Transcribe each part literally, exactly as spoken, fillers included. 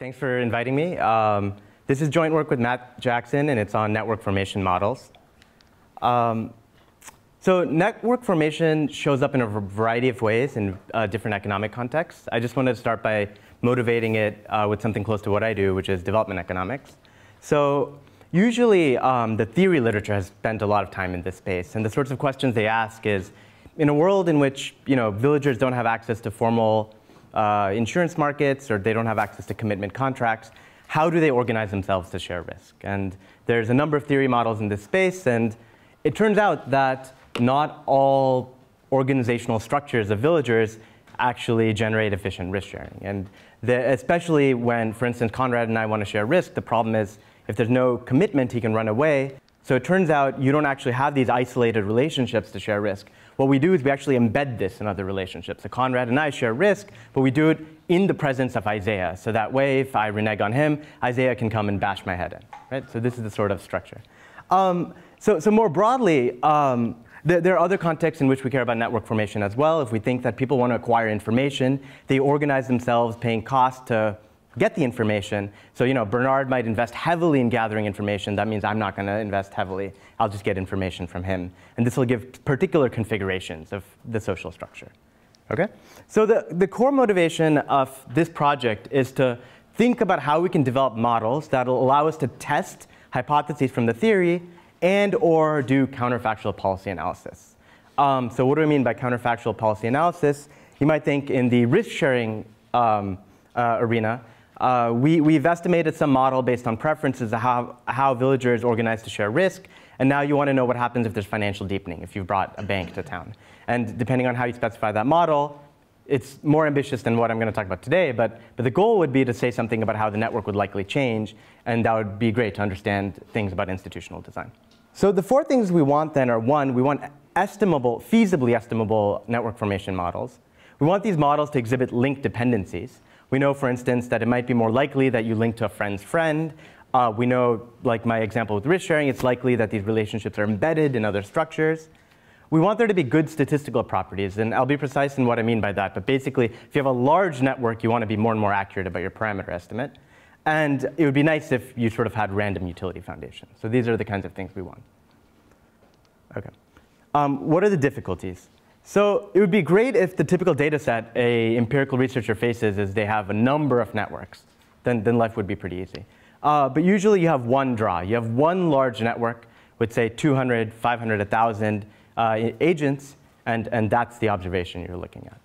Thanks for inviting me. Um, this is joint work with Matt Jackson, and it's on network formation models. Um, so network formation shows up in a variety of ways in uh, different economic contexts. I just wanted to start by motivating it uh, with something close to what I do, which is development economics. So usually um, the theory literature has spent a lot of time in this space, and the sorts of questions they ask is, in a world in which you know villagers don't have access to formal uh, insurance markets, or they don't have access to commitment contracts, how do they organize themselves to share risk? And there's a number of theory models in this space, and it turns out that not all organizational structures of villagers actually generate efficient risk sharing. And the, especially when, for instance, Conrad and I want to share risk, the problem is if there's no commitment, he can run away. So it turns out you don't actually have these isolated relationships to share risk. What we do is we actually embed this in other relationships. So Conrad and I share risk, but we do it in the presence of Isaiah. So that way, if I renege on him, Isaiah can come and bash my head in. Right? So this is the sort of structure. Um, so, so more broadly, um, there are other contexts in which we care about network formation as well. If we think that people want to acquire information, they organize themselves paying costs to get the information. So you know, Bernard might invest heavily in gathering information. That means I'm not going to invest heavily. I'll just get information from him. And this will give particular configurations of the social structure. Okay? So the, the core motivation of this project is to think about how we can develop models that will allow us to test hypotheses from the theory and or do counterfactual policy analysis. Um, so what do I mean by counterfactual policy analysis? You might think in the risk-sharing um, uh, arena, uh, we, we've estimated some model based on preferences of how, how villagers organize to share risk, and now you want to know what happens if there's financial deepening, if you brought a bank to town. And depending on how you specify that model, it's more ambitious than what I'm going to talk about today, but, but the goal would be to say something about how the network would likely change, and that would be great to understand things about institutional design. So the four things we want then are, one, we want estimable, feasibly estimable network formation models. We want these models to exhibit link dependencies. We know, for instance, that it might be more likely that you link to a friend's friend. Uh, we know, like my example with risk sharing, it's likely that these relationships are embedded in other structures. We want there to be good statistical properties, and I'll be precise in what I mean by that, but basically, if you have a large network, you want to be more and more accurate about your parameter estimate. And it would be nice if you sort of had random utility foundations. So these are the kinds of things we want. Okay. Um, what are the difficulties? So it would be great if the typical data set an empirical researcher faces is they have a number of networks. Then, then life would be pretty easy. Uh, but usually you have one draw. You have one large network with, say, two hundred, five hundred, one thousand uh, agents, and, and that's the observation you're looking at.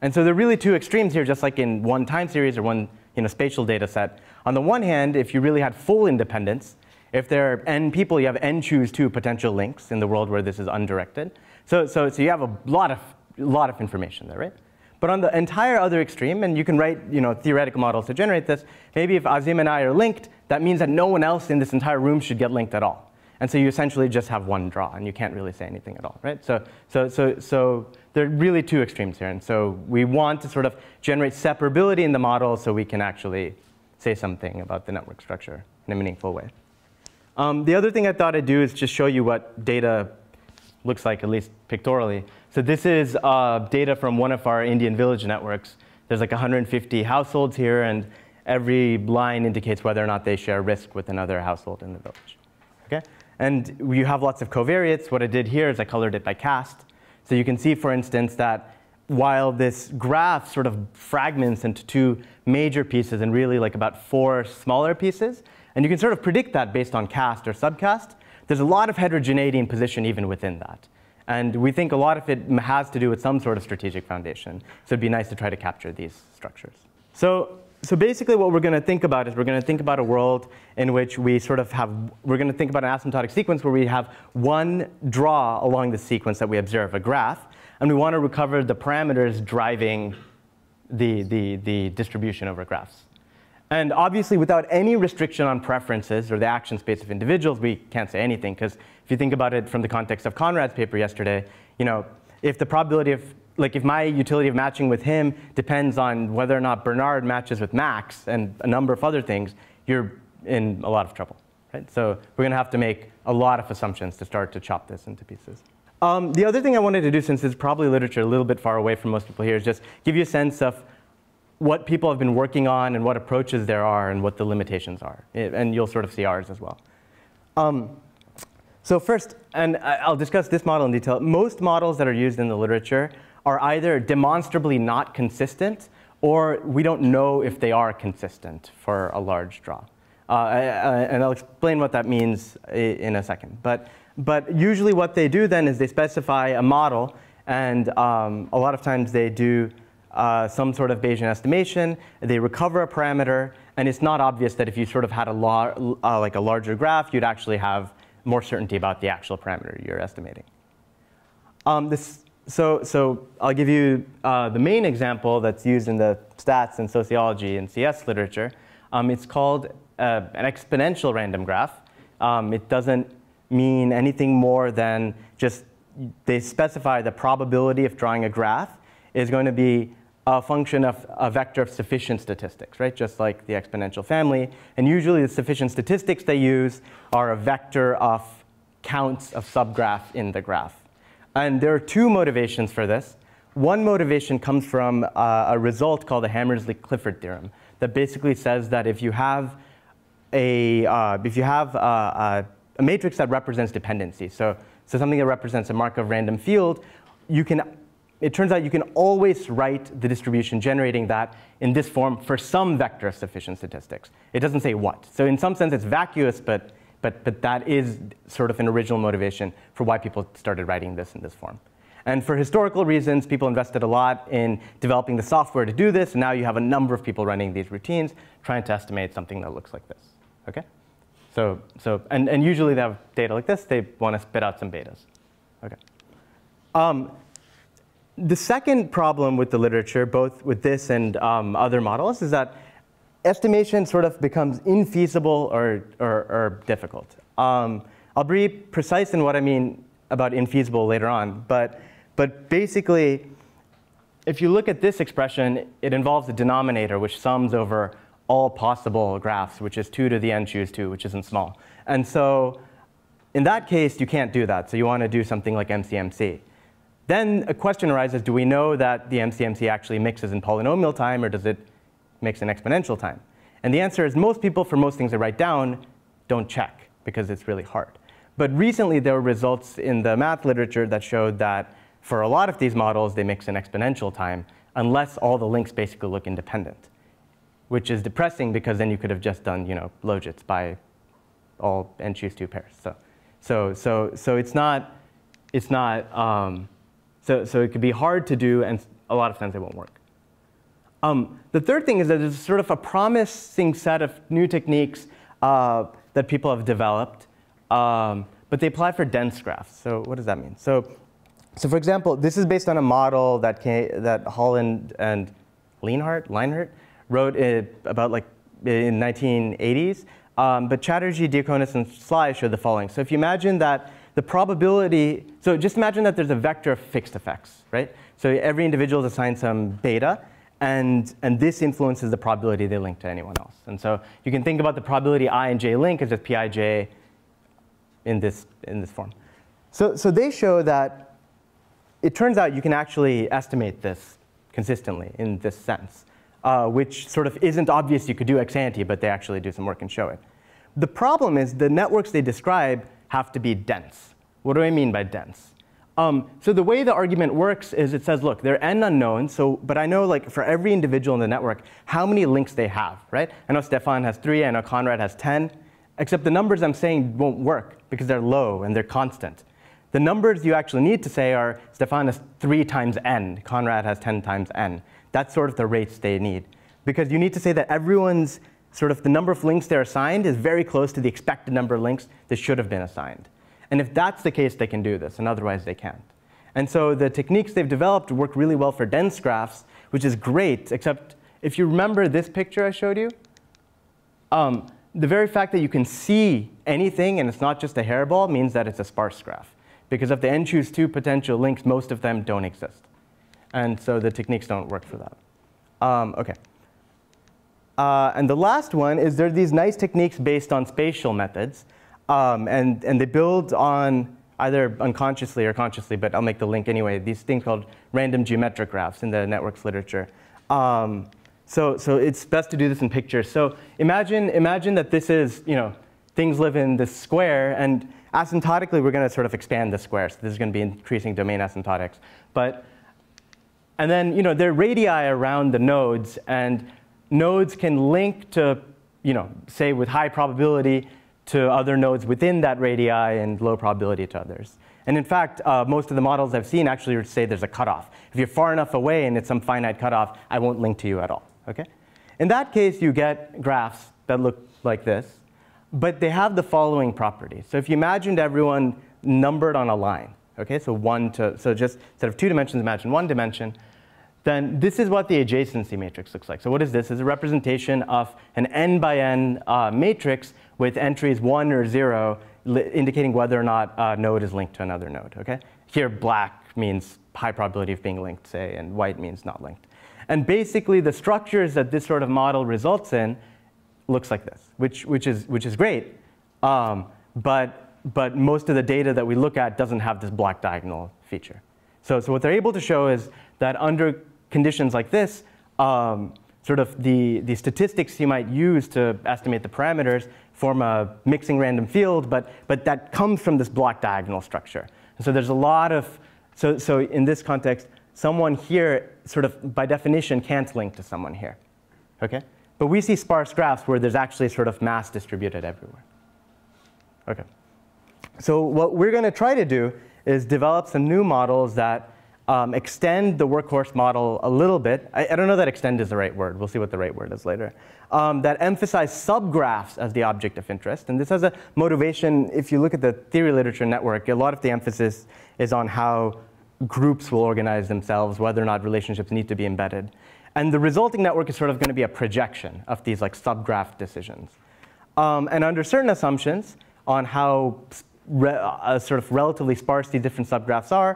And so there are really two extremes here, just like in one time series or one in a spatial data set. On the one hand, if you really had full independence, if there are n people, you have n choose two potential links in the world where this is undirected. So, so, so you have a lot of, lot of information there, right? But on the entire other extreme, and you can write you know, theoretical models to generate this, maybe if Azim and I are linked, that means that no one else in this entire room should get linked at all. And so you essentially just have one draw, and you can't really say anything at all, right? So, so, so, so there are really two extremes here. And so we want to sort of generate separability in the model so we can actually say something about the network structure in a meaningful way. Um, the other thing I thought I'd do is just show you what data looks like, at least pictorially. So this is uh, data from one of our Indian village networks. There's like one hundred fifty households here, and every line indicates whether or not they share risk with another household in the village. Okay? And you have lots of covariates. What I did here is I colored it by caste. So you can see, for instance, that while this graph sort of fragments into two major pieces and really like about four smaller pieces, and you can sort of predict that based on caste or subcaste, there's a lot of heterogeneity in position even within that. And we think a lot of it has to do with some sort of strategic foundation. So it'd be nice to try to capture these structures. So So basically what we're going to think about is we're going to think about a world in which we sort of have, we're going to think about an asymptotic sequence where we have one draw along the sequence that we observe, a graph, and we want to recover the parameters driving the, the, the distribution over graphs. And obviously without any restriction on preferences or the action space of individuals, we can't say anything, because if you think about it from the context of Conrad's paper yesterday, you know, if the probability of Like if my utility of matching with him depends on whether or not Bernard matches with Max and a number of other things, you're in a lot of trouble, right? So we're going to have to make a lot of assumptions to start to chop this into pieces. Um, the other thing I wanted to do, since it's probably literature a little bit far away from most people here, is just give you a sense of what people have been working on and what approaches there are and what the limitations are. And you'll sort of see ours as well. Um, so first, and I'll discuss this model in detail, most models that are used in the literature are either demonstrably not consistent or we don't know if they are consistent for a large draw. Uh, I, I, and I'll explain what that means in a second. But, but usually what they do then is they specify a model, and um, a lot of times they do Uh, some sort of Bayesian estimation. They recover a parameter, and it's not obvious that if you sort of had a lar uh, like a larger graph, you'd actually have more certainty about the actual parameter you're estimating. Um, this, so, so I'll give you uh, the main example that's used in the stats and sociology and C S literature. Um, it's called uh, an exponential random graph. Um, it doesn't mean anything more than just they specify the probability of drawing a graph is going to be a function of a vector of sufficient statistics, right? Just like the exponential family. And usually the sufficient statistics they use are a vector of counts of subgraph in the graph. And there are two motivations for this. One motivation comes from uh, a result called the Hammersley-Clifford theorem that basically says that if you have a uh, if you have a, a, a matrix that represents dependency, so so something that represents a Markov random field, you can it turns out you can always write the distribution generating that in this form for some vector of sufficient statistics. It doesn't say what. So in some sense, it's vacuous, but, but, but that is sort of an original motivation for why people started writing this in this form. And for historical reasons, people invested a lot in developing the software to do this. And now you have a number of people running these routines trying to estimate something that looks like this. Okay? So, so, and, and usually they have data like this. They want to spit out some betas. Okay. Um, The second problem with the literature, both with this and um, other models, is that estimation sort of becomes infeasible or, or, or difficult. Um, I'll be precise in what I mean about infeasible later on, but, but basically, if you look at this expression, it involves a denominator which sums over all possible graphs, which is two to the n choose two, which isn't small. And so in that case, you can't do that. So you want to do something like M C M C. Then a question arises, do we know that the M C M C actually mixes in polynomial time, or does it mix in exponential time? And the answer is most people, for most things they write down, don't check, because it's really hard. But recently, there were results in the math literature that showed that for a lot of these models, they mix in exponential time, unless all the links basically look independent, which is depressing, because then you could have just done, you know, logits by all n choose two pairs. So, so, so, so it's not, it's not, um, So, so it could be hard to do, and a lot of times it won't work. Um, the third thing is that there's sort of a promising set of new techniques uh, that people have developed, um, but they apply for dense graphs. So what does that mean? So, so for example, this is based on a model that came, that Holland and Leinhardt, Leinhardt wrote it about like in nineteen eighties. Um, but Chatterjee, Diaconis, and Sly showed the following. So if you imagine that the probability, so just imagine that there's a vector of fixed effects, right? So every individual is assigned some beta, and, and this influences the probability they link to anyone else. And so you can think about the probability I and j link as just P I J in this, in this form. So, so they show that it turns out you can actually estimate this consistently in this sense, uh, which sort of isn't obvious you could do ex ante, but they actually do some work and show it. The problem is the networks they describe have to be dense. What do I mean by dense? Um, so the way the argument works is it says, look, there are n unknowns, so, but I know like for every individual in the network how many links they have, right? I know Stefan has three, I know Conrad has ten, except the numbers I'm saying won't work because they're low and they're constant. The numbers you actually need to say are Stefan has three times n, Conrad has ten times n. That's sort of the rates they need, because you need to say that everyone's sort of the number of links they're assigned is very close to the expected number of links that should have been assigned. And if that's the case, they can do this, and otherwise they can't. And so the techniques they've developed work really well for dense graphs, which is great, except if you remember this picture I showed you, um, the very fact that you can see anything and it's not just a hairball means that it's a sparse graph. Because of the n choose two potential links, most of them don't exist. And so the techniques don't work for that. Um, okay. Uh, and the last one is there are these nice techniques based on spatial methods. Um, and, and they build on either unconsciously or consciously, but I'll make the link anyway, these things called random geometric graphs in the networks literature. Um, So, so it's best to do this in pictures. So imagine, imagine that this is, you know, things live in this square, and asymptotically we're going to sort of expand the square. So this is going to be increasing domain asymptotics. But, and then, you know, there are radii around the nodes, and nodes can link to, you know, say with high probability to other nodes within that radii and low probability to others. And in fact, uh, most of the models I've seen actually say there's a cutoff. If you're far enough away and it's some finite cutoff, I won't link to you at all. Okay? In that case, you get graphs that look like this, but they have the following property. So if you imagined everyone numbered on a line, okay, so one to, so just instead of two dimensions, imagine one dimension, then this is what the adjacency matrix looks like. So what is this? It's a representation of an n by n uh, matrix with entries one or zero, indicating whether or not a node is linked to another node, okay? Here, black means high probability of being linked, say, and white means not linked. And basically, the structures that this sort of model results in looks like this, which, which, is, which is great, um, but, but most of the data that we look at doesn't have this black diagonal feature. So, so what they're able to show is that under conditions like this, um, sort of the, the statistics you might use to estimate the parameters form a mixing random field, but, but that comes from this block diagonal structure. And so there's a lot of, so, so in this context, someone here sort of by definition can't link to someone here, okay? But we see sparse graphs where there's actually sort of mass distributed everywhere, okay? So what we're gonna try to do is develop some new models that Um, extend the workhorse model a little bit. I, I don't know that extend is the right word. We'll see what the right word is later. Um, that emphasize subgraphs as the object of interest. And this has a motivation. If you look at the theory literature network, a lot of the emphasis is on how groups will organize themselves, whether or not relationships need to be embedded. And the resulting network is sort of going to be a projection of these like subgraph decisions. Um, and under certain assumptions on how re uh, sort of relatively sparse these different subgraphs are,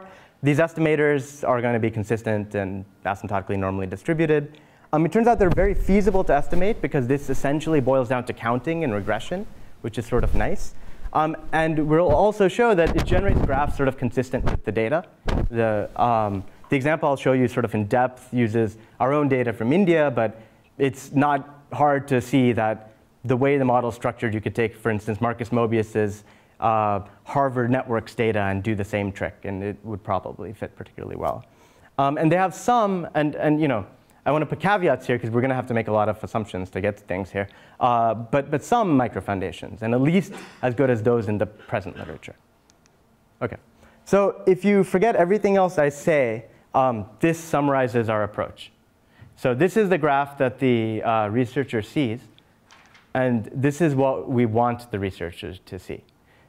these estimators are going to be consistent and asymptotically normally distributed. Um, it turns out they're very feasible to estimate because this essentially boils down to counting and regression, which is sort of nice. Um, and we'll also show that it generates graphs sort of consistent with the data. The, um, the example I'll show you sort of in depth uses our own data from India, but it's not hard to see that the way the model is structured, you could take, for instance, Marcus Mobius's Uh, Harvard networks data and do the same trick, and it would probably fit particularly well. Um, and they have some, and, and you know, I want to put caveats here because we're going to have to make a lot of assumptions to get to things here, uh, but, but some microfoundations, and at least as good as those in the present literature. Okay, so if you forget everything else I say, um, this summarizes our approach. So this is the graph that the uh, researcher sees, and this is what we want the researchers to see.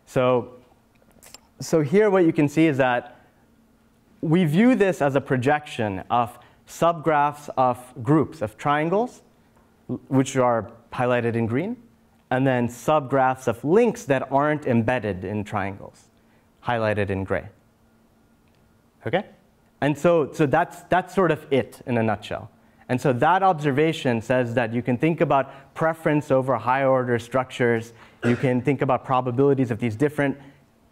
So, so here what you can see is that we view this as a projection of subgraphs of groups, of triangles, which are highlighted in green, and then subgraphs of links that aren't embedded in triangles, highlighted in gray. Okay? And so, so that's, that's sort of it in a nutshell. And so that observation says that you can think about preference over high order structures. You can think about probabilities of these different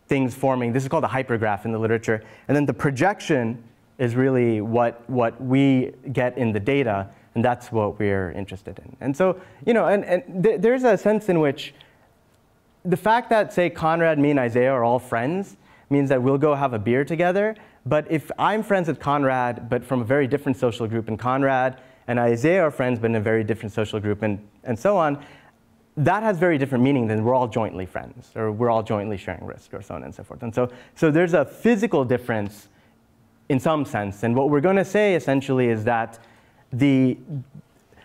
things forming. This is called a hypergraph in the literature. And then the projection is really what, what we get in the data, and that's what we're interested in. And so, you know, and, and th there's a sense in which the fact that, say, Conrad, me, and Isaiah are all friends means that we'll go have a beer together. But if I'm friends with Conrad, but from a very different social group, and Conrad and Isaiah are friends, but in a very different social group, and, and so on, that has very different meaning than we're all jointly friends, or we're all jointly sharing risk, or so on and so forth. And so, so there's a physical difference in some sense. And what we're going to say, essentially, is that the,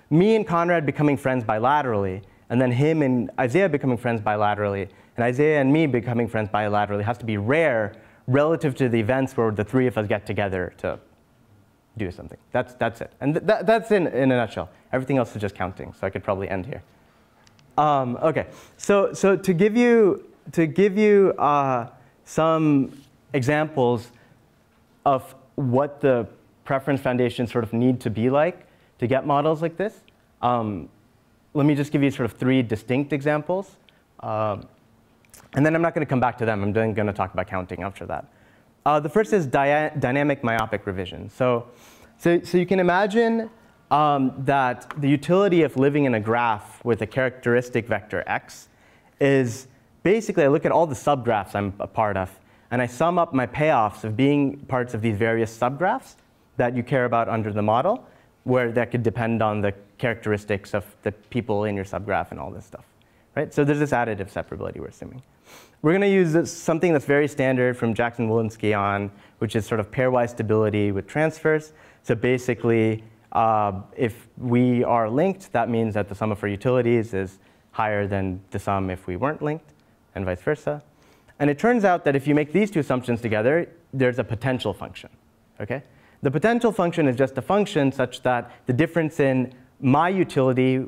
me and Conrad becoming friends bilaterally, and then him and Isaiah becoming friends bilaterally, and Isaiah and me becoming friends bilaterally has to be rare relative to the events where the three of us get together to do something. That's, that's it. And th that, that's in, in a nutshell. Everything else is just counting, so I could probably end here. Um, okay, so, so to give you, to give you uh, some examples of what the preference foundations sort of need to be like to get models like this, um, let me just give you sort of three distinct examples. Um, And then I'm not going to come back to them. I'm going to talk about counting after that. Uh, the first is dia dynamic myopic revision. So, so, so you can imagine um, that the utility of living in a graph with a characteristic vector x is basically I look at all the subgraphs I'm a part of, and I sum up my payoffs of being parts of these various subgraphs that you care about under the model, where that could depend on the characteristics of the people in your subgraph and all this stuff. Right? So there's this additive separability we're assuming. We're going to use this, something that's very standard from Jackson-Walensky on, which is sort of pairwise stability with transfers. So basically, uh, if we are linked, that means that the sum of our utilities is higher than the sum if we weren't linked, and vice versa. And it turns out that if you make these two assumptions together, there's a potential function. Okay? The potential function is just a function such that the difference in my utility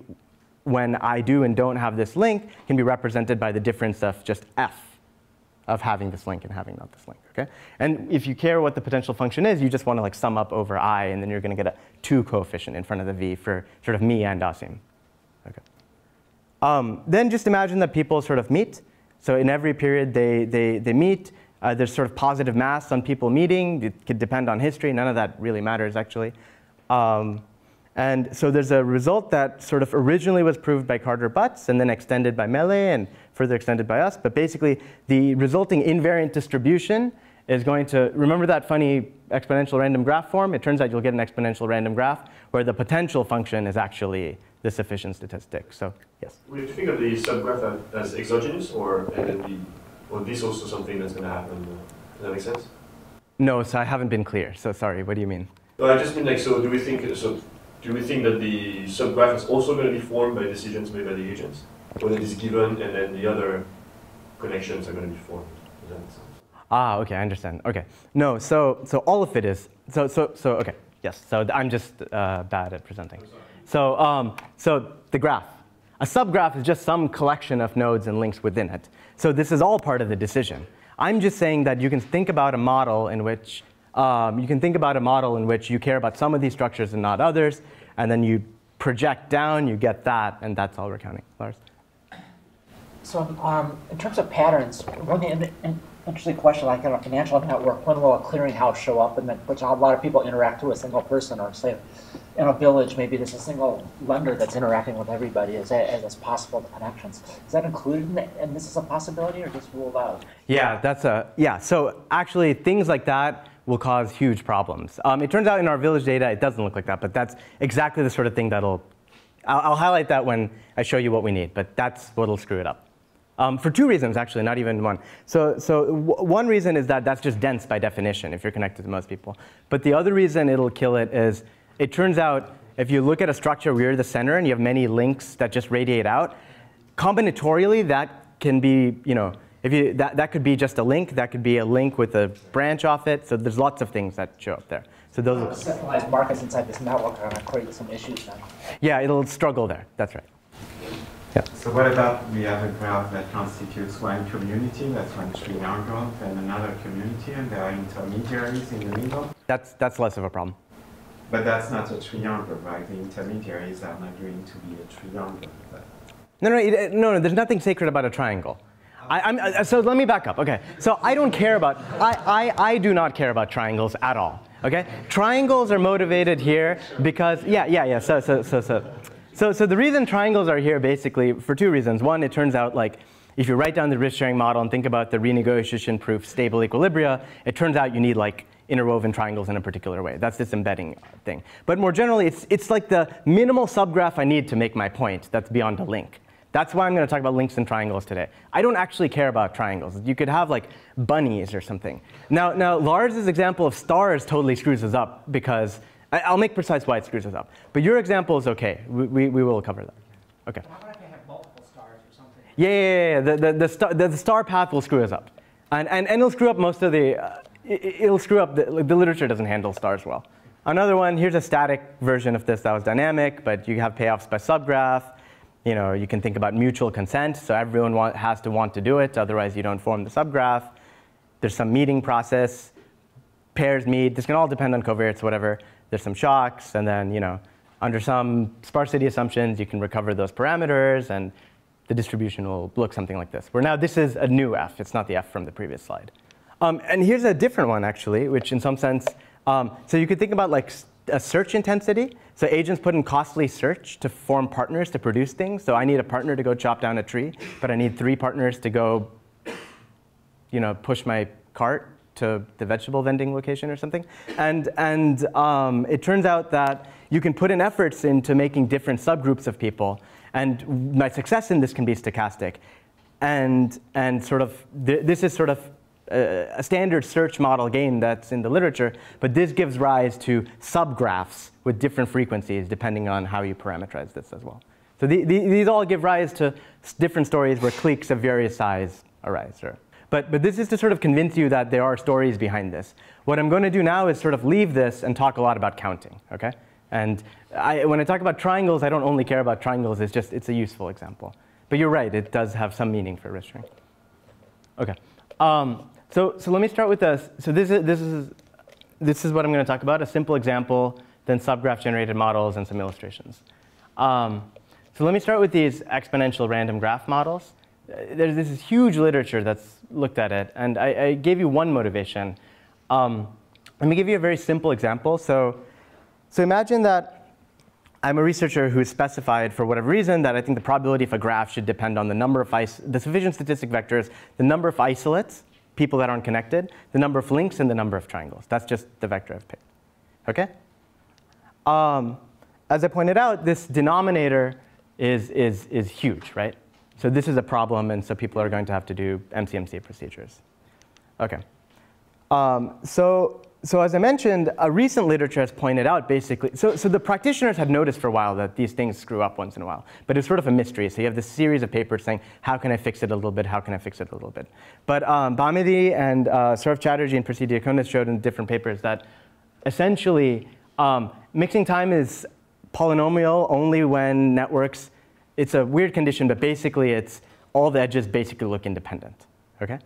when I do and don't have this link can be represented by the difference of just f of having this link and having not this link. Okay? And if you care what the potential function is, you just want to like sum up over I, and then you're going to get a two coefficient in front of the v for sort of me and Azim. Okay. Um, then just imagine that people sort of meet. So in every period they, they, they meet. Uh, there's sort of positive mass on people meeting. It could depend on history. None of that really matters, actually. Um, and so there's a result that sort of originally was proved by Carter Butts and then extended by Mele and further extended by us. But basically, the resulting invariant distribution is going to, remember that funny exponential random graph form? It turns out you'll get an exponential random graph where the potential function is actually the sufficient statistic. So, yes? Would you think of the subgraph as exogenous or N N B? Or this also something that's going to happen? Does that make sense? No, so I haven't been clear. So sorry. What do you mean? No, I just mean like, so do we think so? Do we think that the subgraph is also going to be formed by decisions made by the agents, or that is given and then the other connections are going to be formed? Does that make sense? Ah, okay, I understand. Okay, no, so so all of it is so so so okay, yes. So I'm just uh, bad at presenting. So um, so the graph. A subgraph is just some collection of nodes and links within it. So this is all part of the decision. I'm just saying that you can think about a model in which um, you can think about a model in which you care about some of these structures and not others, and then you project down, you get that, and that's all we're counting. Lars? So um, in terms of patterns, one interesting question, like in a financial network, when will a clearinghouse show up, and then which a lot of people interact with a single person, or say in a village, maybe there's a single lender that's interacting with everybody as, as possible connections. Is that included in the, and this is a possibility or just ruled out? Yeah, that's a, yeah. So actually things like that will cause huge problems. Um, it turns out in our village data, it doesn't look like that, but that's exactly the sort of thing that'll, I'll, I'll highlight that when I show you what we need, but that's what'll screw it up. Um, for two reasons, actually, not even one. So, so w one reason is that that's just dense by definition if you're connected to most people. But the other reason it'll kill it is it turns out if you look at a structure where you're the center and you have many links that just radiate out, combinatorially that can be, you know, if you, that, that could be just a link, that could be a link with a branch off it, so there's lots of things that show up there. So those uh, centralized markets inside this network are going to create some issues then. Yeah, it'll struggle there, that's right. Yeah. So what about we have a graph that constitutes one community, that's one tree graph, and another community, and there are intermediaries in the middle? That's, that's less of a problem. But that's not a triangle, right? The intermediaries are not going to be a triangle. No, no, it, no, no. There's nothing sacred about a triangle. I, I'm, uh, so let me back up. Okay. So I don't care about. I, I, I do not care about triangles at all. Okay. Triangles are motivated here because yeah, yeah, yeah. So, so, so, so, so, so the reason triangles are here basically for two reasons. One, it turns out like if you write down the risk-sharing model and think about the renegotiation-proof stable equilibria, it turns out you need like interwoven triangles in a particular way. That's this embedding thing. But more generally, it's, it's like the minimal subgraph I need to make my point that's beyond a link. That's why I'm going to talk about links and triangles today. I don't actually care about triangles. You could have like bunnies or something. Now, now Lars's example of stars totally screws us up because I, I'll make precise why it screws us up. But your example is okay. We, we, we will cover that. Okay. How about if you have multiple stars or something? Yeah, yeah, yeah. The, the, the, star, the, the star path will screw us up. And, and, and it'll screw up most of the... Uh, it'll screw up, the, the literature doesn't handle stars well. Another one, here's a static version of this that was dynamic, but you have payoffs by subgraph. You know, you can think about mutual consent, so everyone want, has to want to do it, otherwise you don't form the subgraph. There's some meeting process, pairs meet, this can all depend on covariates, whatever. There's some shocks, and then, you know, under some sparsity assumptions, you can recover those parameters, and the distribution will look something like this. Where now this is a new F, it's not the F from the previous slide. Um, and here's a different one, actually, which in some sense, um, so you could think about like, a search intensity. So agents put in costly search to form partners to produce things. So I need a partner to go chop down a tree, but I need three partners to go, you know, push my cart to the vegetable vending location or something. And, and um, it turns out that you can put in efforts into making different subgroups of people. And my success in this can be stochastic. And, and sort of th this is sort of a, a standard search model game that's in the literature. But this gives rise to subgraphs with different frequencies, depending on how you parameterize this as well. So the, the, these all give rise to different stories where cliques of various size arise. Or, But, but this is to sort of convince you that there are stories behind this. What I'm going to do now is sort of leave this and talk a lot about counting, okay? And I, when I talk about triangles, I don't only care about triangles. It's just, it's a useful example. But you're right, it does have some meaning for registering. Okay. Um, so, so let me start with this. So this is, this is, this is what I'm going to talk about, a simple example, then subgraph-generated models and some illustrations. Um, so let me start with these exponential random graph models. There's this huge literature that's looked at it, and I, I gave you one motivation. Um, let me give you a very simple example. So, so imagine that I'm a researcher who is specified for whatever reason that I think the probability of a graph should depend on the number of the sufficient statistic vectors, the number of isolates, people that aren't connected, the number of links, and the number of triangles. That's just the vector I've picked. Okay. Um, as I pointed out, this denominator is is is huge, right? So this is a problem, and so people are going to have to do M C M C procedures. Okay. Um, so, so as I mentioned, a recent literature has pointed out basically. So, so the practitioners have noticed for a while that these things screw up once in a while, but it's sort of a mystery. So you have this series of papers saying, how can I fix it a little bit? How can I fix it a little bit? But um, Bhamidi and uh, Saurav Chatterjee and Percy Diaconis showed in different papers that essentially um, mixing time is polynomial only when networks. It's a weird condition, but basically it's all the edges basically look independent, okay?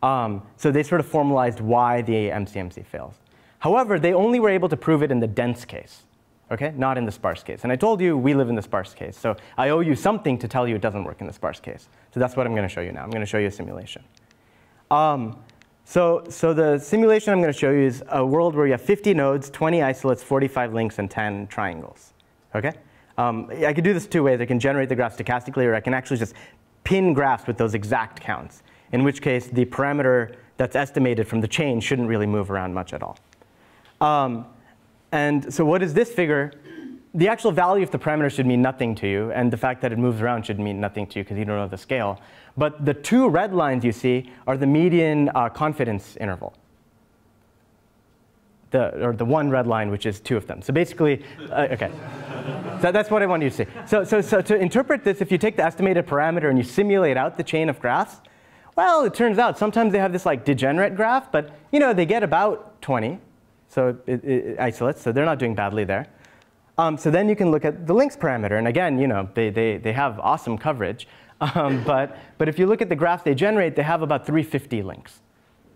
Um, so they sort of formalized why the M C M C fails. However, they only were able to prove it in the dense case, okay? Not in the sparse case. And I told you we live in the sparse case, so I owe you something to tell you it doesn't work in the sparse case. So that's what I'm gonna show you now. I'm gonna show you a simulation. Um, so, so the simulation I'm gonna show you is a world where you have fifty nodes, twenty isolates, forty-five links, and ten triangles, okay? Um, I could do this two ways. I can generate the graph stochastically, or I can actually just pin graphs with those exact counts, in which case the parameter that's estimated from the chain shouldn't really move around much at all. Um, and so what is this figure? The actual value of the parameter should mean nothing to you, and the fact that it moves around should mean nothing to you because you don't know the scale. But the two red lines you see are the median uh, confidence interval. The, or the one red line, which is two of them. So basically, uh, okay. So that's what I want you to see. So, so, so to interpret this, if you take the estimated parameter and you simulate out the chain of graphs, well, it turns out sometimes they have this like degenerate graph, but you know they get about twenty, so it, it isolates. So they're not doing badly there. Um, so then you can look at the links parameter, and again, you know, they they they have awesome coverage. Um, but but if you look at the graph they generate, they have about three hundred fifty links.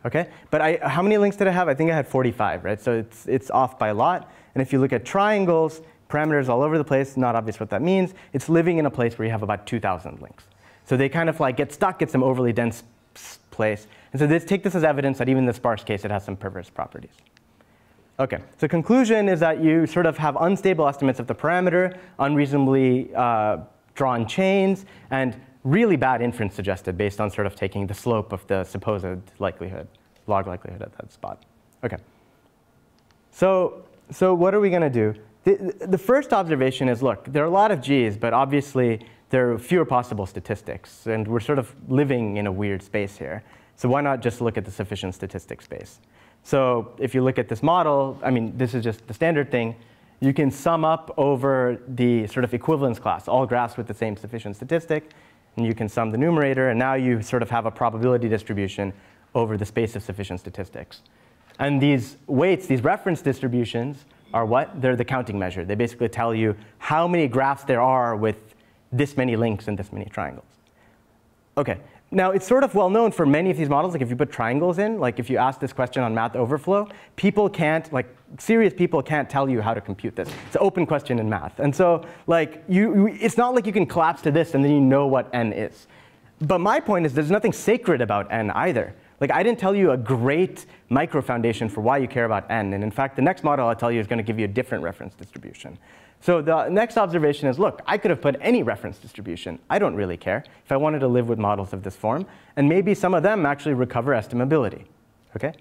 Okay, but I, how many links did I have? I think I had forty-five, right? So it's, it's off by a lot. And if you look at triangles, parameters all over the place, not obvious what that means. It's living in a place where you have about two thousand links. So they kind of like get stuck at some overly dense place. And so this, take this as evidence that even in the sparse case, it has some perverse properties. Okay, so conclusion is that you sort of have unstable estimates of the parameter, unreasonably uh, drawn chains, and really bad inference suggested based on sort of taking the slope of the supposed likelihood, log likelihood at that spot. Okay. So, so what are we going to do? The, the first observation is, look, there are a lot of G's, but obviously there are fewer possible statistics, and we're sort of living in a weird space here. So why not just look at the sufficient statistic space? So if you look at this model, I mean, this is just the standard thing. You can sum up over the sort of equivalence class, all graphs with the same sufficient statistic. And you can sum the numerator, and now you sort of have a probability distribution over the space of sufficient statistics. And these weights, these reference distributions, are what? They're the counting measure. They basically tell you how many graphs there are with this many links and this many triangles. Okay. Now, it's sort of well known for many of these models. Like if you put triangles in, like if you ask this question on Math Overflow, people can't, like serious people can't tell you how to compute this. It's an open question in math. And so like you, it's not like you can collapse to this and then you know what n is. But my point is there's nothing sacred about n either. Like, I didn't tell you a great micro foundation for why you care about n. And in fact, the next model I'll tell you is going to give you a different reference distribution. So the next observation is, look, I could have put any reference distribution. I don't really care if I wanted to live with models of this form. And maybe some of them actually recover estimability. Okay?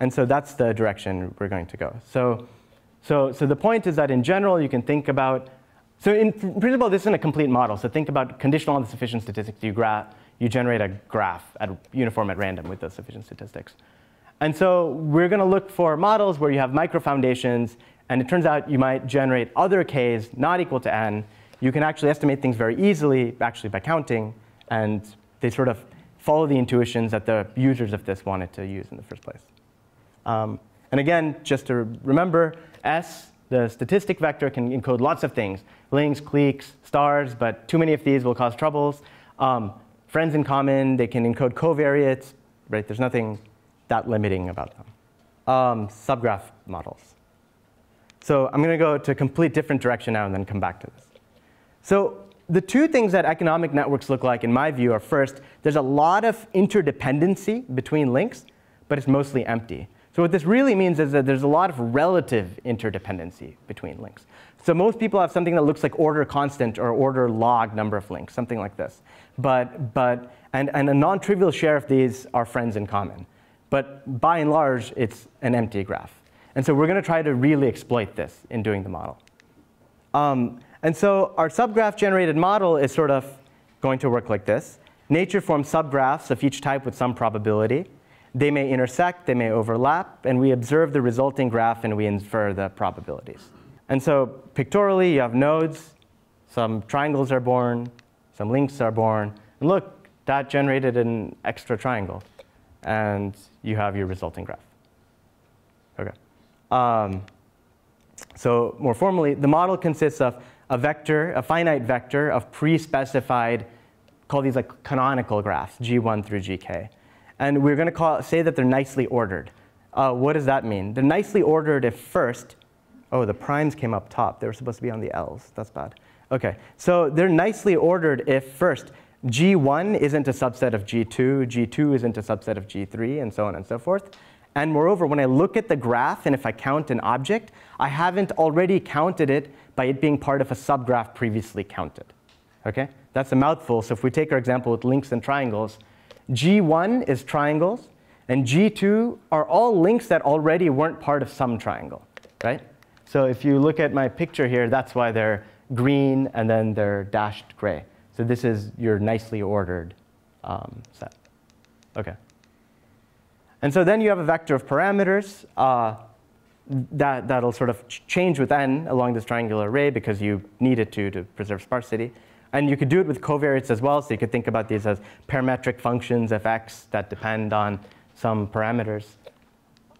And so that's the direction we're going to go. So, so, so the point is that in general, you can think about, so in principle, this isn't a complete model. So think about conditional on the sufficient statistics you graph. You generate a graph at uniform at random with those sufficient statistics. And so we're going to look for models where you have micro foundations, and it turns out you might generate other k's not equal to n. You can actually estimate things very easily, actually by counting, and they sort of follow the intuitions that the users of this wanted to use in the first place. Um, and again, just to remember, S, the statistic vector, can encode lots of things, links, cliques, stars, but too many of these will cause troubles. Um, Friends in common, they can encode covariates, right? There's nothing that limiting about them. Um, subgraph models. So I'm going to go to a complete different direction now and then come back to this. So the two things that economic networks look like, in my view, are first, there's a lot of interdependency between links, but it's mostly empty. So what this really means is that there's a lot of relative interdependency between links. So most people have something that looks like order constant or order log number of links, something like this. But, but, and, and a non-trivial share of these are friends in common. But by and large, it's an empty graph. And so we're going to try to really exploit this in doing the model. Um, and so our subgraph-generated model is sort of going to work like this. Nature forms subgraphs of each type with some probability. They may intersect, they may overlap, and we observe the resulting graph and we infer the probabilities. And so pictorially, you have nodes, some triangles are born, some links are born, and look, that generated an extra triangle, and you have your resulting graph. Okay. Um, so more formally, the model consists of a vector, a finite vector of pre-specified, call these like canonical graphs, G one through G K. And we're going to call, say that they're nicely ordered. Uh, what does that mean? They're nicely ordered if first, oh, the primes came up top. They were supposed to be on the L's. That's bad. OK, so they're nicely ordered if first, G one isn't a subset of G two, G two isn't a subset of G three, and so on and so forth. And moreover, when I look at the graph and if I count an object, I haven't already counted it by it being part of a subgraph previously counted. Okay, that's a mouthful. So if we take our example with links and triangles, G one is triangles, and G two are all links that already weren't part of some triangle, right? So if you look at my picture here, that's why they're green and then they're dashed gray. So this is your nicely ordered um, set. Okay. And so then you have a vector of parameters uh, that that'll sort of change with n along this triangular array because you need it to to preserve sparsity. And you could do it with covariates as well. So you could think about these as parametric functions of x that depend on some parameters.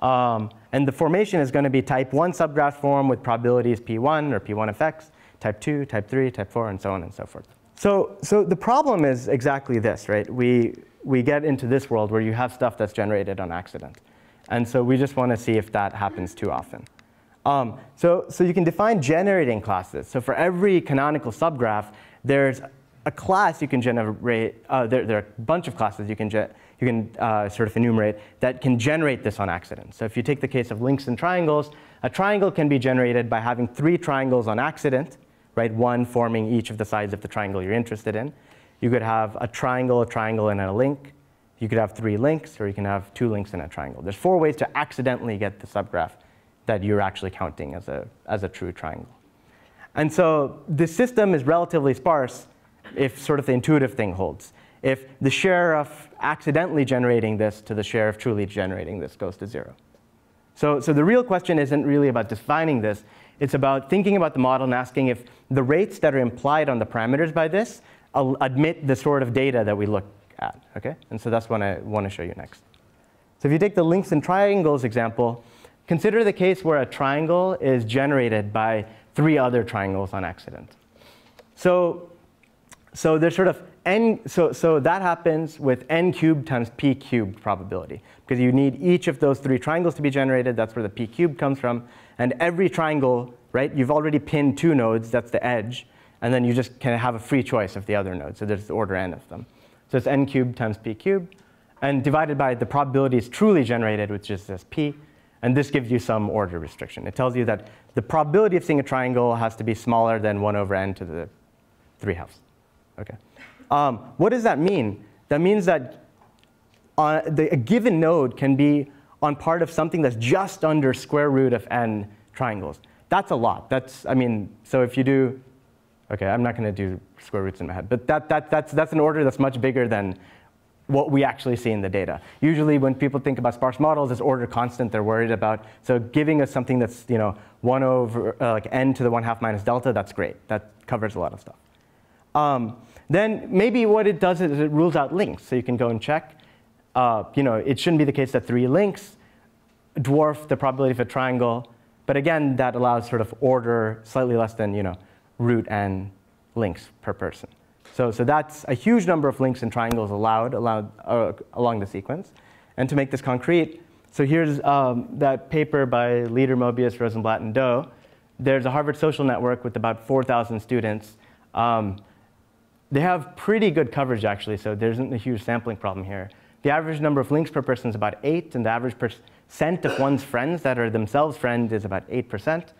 Um, and the formation is going to be type one subgraph form with probabilities p one or p one of x, type two, type three, type four, and so on and so forth. So, so the problem is exactly this, right? We, we get into this world where you have stuff that's generated on accident. And so we just want to see if that happens too often. Um, so, so you can define generating classes. So for every canonical subgraph, there's a class you can generate. Uh, there, there are a bunch of classes you can you can uh, sort of enumerate that can generate this on accident. So if you take the case of links and triangles, a triangle can be generated by having three triangles on accident, right? One forming each of the sides of the triangle you're interested in. You could have a triangle, a triangle, and a link. You could have three links, or you can have two links and a triangle. There's four ways to accidentally get the subgraph that you're actually counting as a as a true triangle. And so this system is relatively sparse if sort of the intuitive thing holds. If the share of accidentally generating this to the share of truly generating this goes to zero. So, so the real question isn't really about defining this. It's about thinking about the model and asking if the rates that are implied on the parameters by this admit the sort of data that we look at. Okay? And so that's what I want to show you next. So if you take the links and triangles example, consider the case where a triangle is generated by three other triangles on accident. So, so there's sort of n, so, so that happens with n cubed times p cubed probability, because you need each of those three triangles to be generated. That's where the p cubed comes from. And every triangle, right, you've already pinned two nodes, that's the edge, and then you just can have a free choice of the other nodes. So there's the order n of them. So it's n cubed times p cubed. and divided by the probabilities truly generated, which is this p. And this gives you some order restriction. It tells you that the probability of seeing a triangle has to be smaller than one over n to the three halves. Okay. Um, what does that mean? That means that uh, the, a given node can be on part of something that's just under square root of n triangles. That's a lot. That's, I mean, so if you do, okay, I'm not going to do square roots in my head, but that, that, that's, that's an order that's much bigger than what we actually see in the data. Usually when people think about sparse models, it's order constant they're worried about. So giving us something that's, you know, one over uh, like n to the one half minus delta, that's great. That covers a lot of stuff. Um, then maybe what it does is it rules out links. So you can go and check. Uh, you know, it shouldn't be the case that three links dwarf the probability of a triangle. But again, that allows sort of order slightly less than, you know, root n links per person. So, so that's a huge number of links and triangles allowed, allowed uh, along the sequence. And to make this concrete, so here's um, that paper by Leader, Mobius, Rosenblatt, and Doe. There's a Harvard social network with about four thousand students. Um, they have pretty good coverage, actually, so there isn't a huge sampling problem here. The average number of links per person is about eight, and the average percent of one's friends that are themselves friends is about eight percent.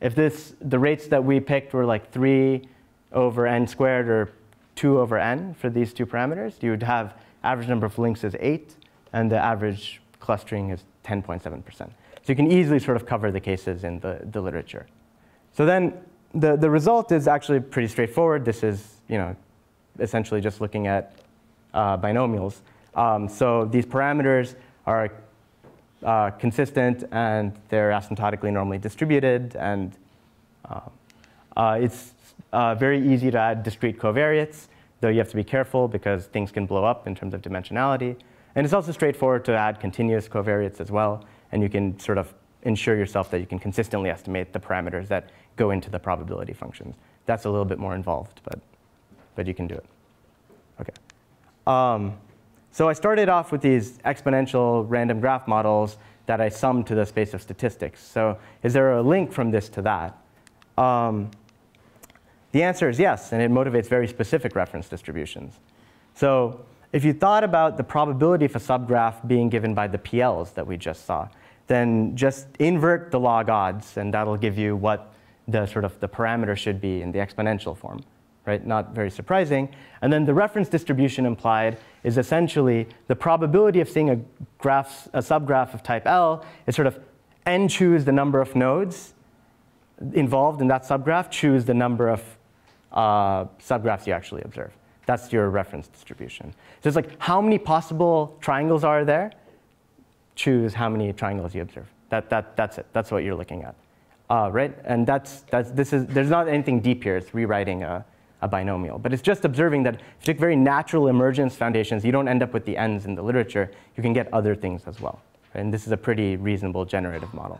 If this, the rates that we picked were like three over n squared or two over n for these two parameters, you would have average number of links is eight, and the average clustering is ten point seven percent. So you can easily sort of cover the cases in the, the literature. So then the, the result is actually pretty straightforward. This is, you know, essentially just looking at uh, binomials. Um, so these parameters are uh, consistent, and they're asymptotically normally distributed, and uh, uh, it's Uh, very easy to add discrete covariates, though you have to be careful because things can blow up in terms of dimensionality. And it's also straightforward to add continuous covariates as well, and you can sort of ensure yourself that you can consistently estimate the parameters that go into the probability functions. That's a little bit more involved, but, but you can do it. Okay. Um, so I started off with these exponential random graph models that I summed to the space of statistics. So is there a link from this to that? Um, The answer is yes, and it motivates very specific reference distributions. So if you thought about the probability of a subgraph being given by the P Ls that we just saw, then just invert the log odds, and that'll give you what the sort of the parameter should be in the exponential form, right? Not very surprising. And then the reference distribution implied is essentially the probability of seeing a graph, a subgraph of type L is sort of n choose the number of nodes involved in that subgraph, choose the number of Uh, subgraphs you actually observe. That's your reference distribution. So it's like how many possible triangles are there? Choose how many triangles you observe. That, that, that's it. That's what you're looking at, uh, right? And that's, that's, this is, there's not anything deep here. It's rewriting a, a binomial. But it's just observing that if you take very natural emergence foundations, you don't end up with the n's in the literature. You can get other things as well. Right? And this is a pretty reasonable generative model.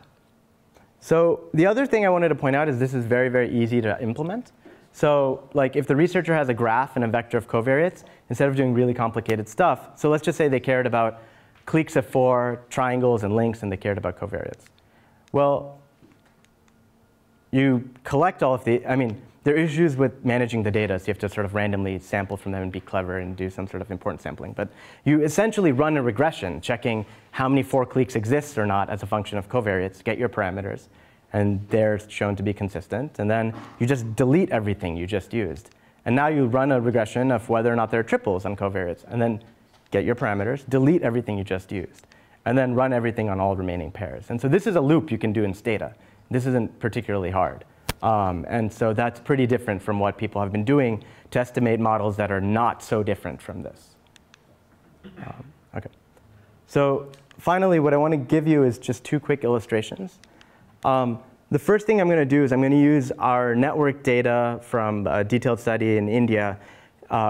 So the other thing I wanted to point out is this is very, very easy to implement. So like if the researcher has a graph and a vector of covariates, instead of doing really complicated stuff, so let's just say they cared about cliques of four, triangles, and links, and they cared about covariates. Well, you collect all of the, I mean, there are issues with managing the data, so you have to sort of randomly sample from them and be clever and do some sort of important sampling. But you essentially run a regression, checking how many four cliques exist or not as a function of covariates, get your parameters. And they're shown to be consistent. And then you just delete everything you just used. And now you run a regression of whether or not there are triples on covariates. And then get your parameters, delete everything you just used. And then run everything on all remaining pairs. And so this is a loop you can do in Stata. This isn't particularly hard. Um, and so that's pretty different from what people have been doing to estimate models that are not so different from this. Um, okay. So finally, what I want to give you is just two quick illustrations. Um, the first thing I'm going to do is I'm going to use our network data from a detailed study in India uh,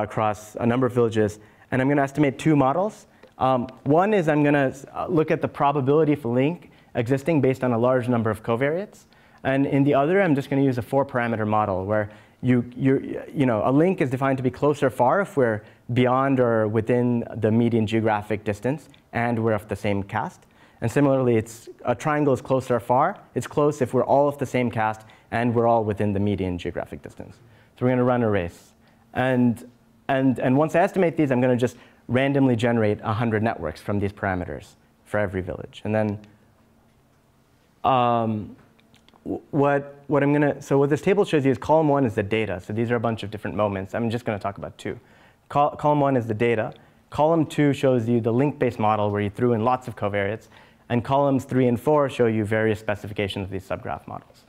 across a number of villages, and I'm going to estimate two models. Um, one is I'm going to look at the probability of a link existing based on a large number of covariates, and in the other I'm just going to use a four-parameter model where you, you, you know, a link is defined to be close or far if we're beyond or within the median geographic distance and we're of the same caste. And similarly, it's, a triangle is close or far. It's close if we're all of the same caste and we're all within the median geographic distance. So we're going to run a race. And And, and once I estimate these, I'm going to just randomly generate one hundred networks from these parameters for every village. And then um, what, what I'm going to, so what this table shows you is column one is the data. So these are a bunch of different moments. I'm just going to talk about two. Col column one is the data. Column two shows you the link-based model where you threw in lots of covariates. And columns three and four show you various specifications of these subgraph models.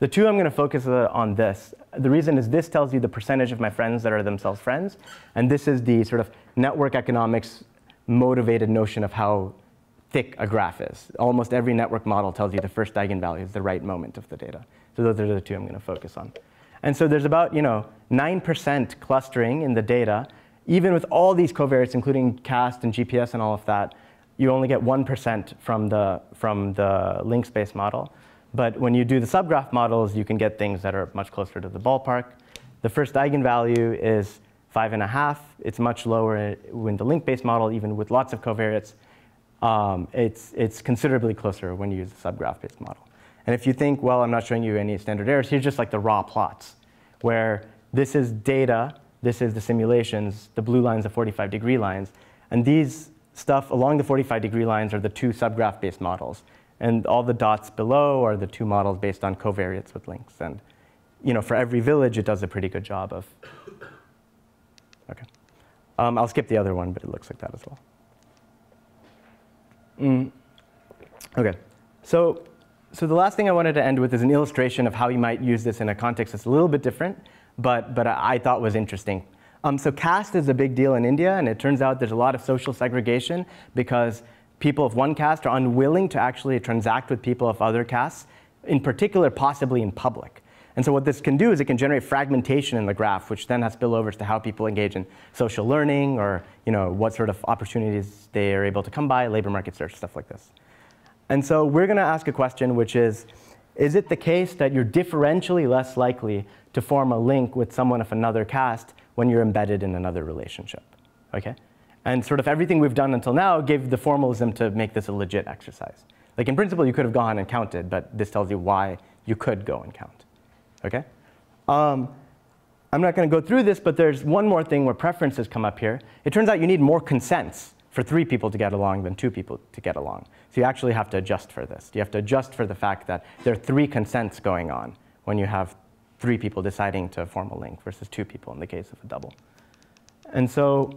The two I'm going to focus on this. The reason is this tells you the percentage of my friends that are themselves friends. And this is the sort of network economics motivated notion of how thick a graph is. Almost every network model tells you the first eigenvalue is the right moment of the data. So those are the two I'm going to focus on. And so there's about, you know, nine percent clustering in the data. Even with all these covariates, including CAST and G P S and all of that, you only get one percent from the, from the link space model. But when you do the subgraph models, you can get things that are much closer to the ballpark. The first eigenvalue is five and a half. It's much lower when the link-based model, even with lots of covariates. Um, it's, it's considerably closer when you use the subgraph-based model. And if you think, well, I'm not showing you any standard errors, here's just like the raw plots, where this is data, this is the simulations, the blue lines, the forty-five degree lines. And these stuff along the forty-five degree lines are the two subgraph-based models. And all the dots below are the two models based on covariates with links. And you know, for every village, it does a pretty good job of. OK. Um, I'll skip the other one, but it looks like that as well. Mm. OK. So, so the last thing I wanted to end with is an illustration of how you might use this in a context that's a little bit different, but, but I thought was interesting. Um, so caste is a big deal in India. And it turns out there's a lot of social segregation because people of one caste are unwilling to actually transact with people of other castes, in particular, possibly in public. And so what this can do is it can generate fragmentation in the graph, which then has spillovers to how people engage in social learning or, you know, what sort of opportunities they are able to come by, labor market search, stuff like this. And so we're going to ask a question, which is, is it the case that you're differentially less likely to form a link with someone of another caste when you're embedded in another relationship? Okay? And sort of everything we've done until now gave the formalism to make this a legit exercise. Like in principle, you could have gone and counted, but this tells you why you could go and count. Okay? Um, I'm not going to go through this, but there's one more thing where preferences come up here. It turns out you need more consents for three people to get along than two people to get along. So you actually have to adjust for this. You have to adjust for the fact that there are three consents going on when you have three people deciding to form a link versus two people in the case of a double. And so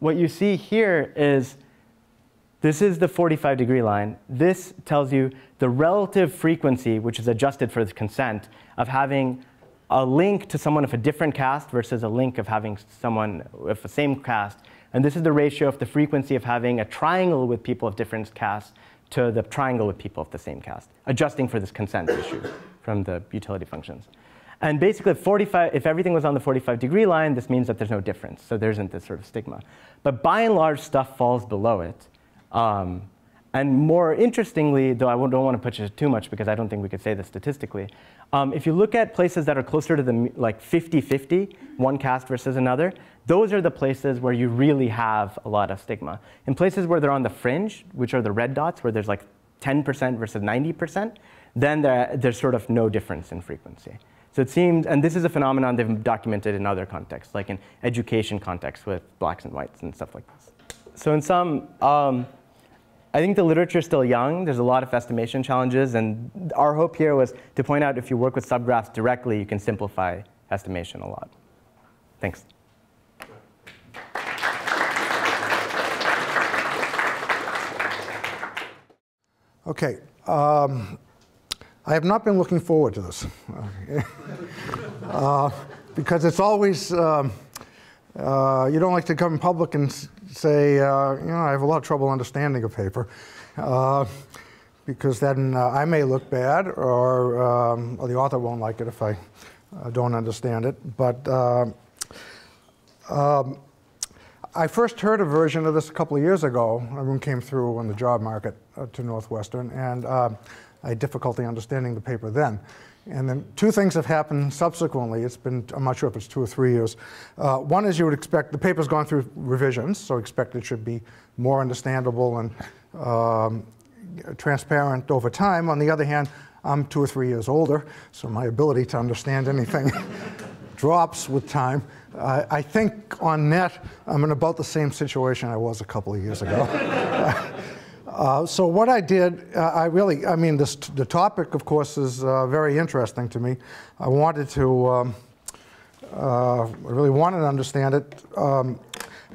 what you see here is this is the forty-five degree line. This tells you the relative frequency, which is adjusted for the consent, of having a link to someone of a different caste versus a link of having someone of the same caste. And this is the ratio of the frequency of having a triangle with people of different castes to the triangle with people of the same caste, adjusting for this consent issue from the utility functions. And basically, forty-five, if everything was on the forty-five degree line, this means that there's no difference. So there isn't this sort of stigma. But by and large, stuff falls below it. Um, and more interestingly, though I don't want to push it too much because I don't think we could say this statistically, um, if you look at places that are closer to the like fifty fifty, one caste versus another, those are the places where you really have a lot of stigma. In places where they're on the fringe, which are the red dots, where there's like ten percent versus ninety percent, then there, there's sort of no difference in frequency. So it seems, and this is a phenomenon they've documented in other contexts, like in education contexts with blacks and whites and stuff like this. So in sum, um, I think the literature is still young. There's a lot of estimation challenges. And our hope here was to point out if you work with subgraphs directly, you can simplify estimation a lot. Thanks. OK. Um, I have not been looking forward to this, uh, because it's always, um, uh, you don't like to come in public and say, uh, you know, I have a lot of trouble understanding a paper, uh, because then uh, I may look bad, or, um, or the author won't like it if I uh, don't understand it. But uh, um, I first heard a version of this a couple of years ago. Arun came through on the job market uh, to Northwestern, and uh, I had difficulty understanding the paper then. And then two things have happened subsequently. It's been, I'm not sure if it's two or three years. Uh, one is you would expect, the paper's gone through revisions, so expect it should be more understandable and um, transparent over time. On the other hand, I'm two or three years older, so my ability to understand anything drops with time. Uh, I think on net, I'm in about the same situation I was a couple of years ago. uh, so what I did, uh, I really, I mean, this, the topic, of course, is uh, very interesting to me. I wanted to, um, uh, I really wanted to understand it. Um,